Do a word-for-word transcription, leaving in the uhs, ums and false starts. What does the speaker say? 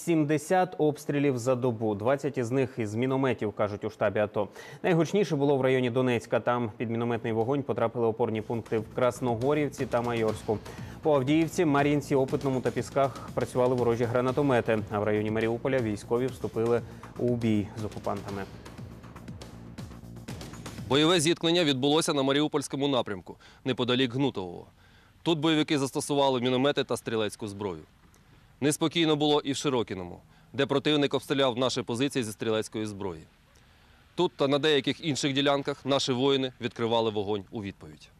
сімдесят обстрілів за добу, двадцять із них із мінометів, кажуть у штабі АТО. Найгучніше було в районі Донецька. Там під мінометний вогонь потрапили опорні пункти в Красногорівці та Майорську. По Авдіївці, Марінці, Опитному та Пісках працювали ворожі гранатомети. А в районі Маріуполя військові вступили у бій з окупантами. Бойове зіткнення відбулося на Маріупольському напрямку, неподалік Гнутового. Тут бойовики застосували міномети та стрілецьку зброю. Неспокійно було і в Широкиному, де противник обстріляв наші позиції зі стрілецької зброї. Тут та на деяких інших ділянках наші воїни відкривали вогонь у відповідь.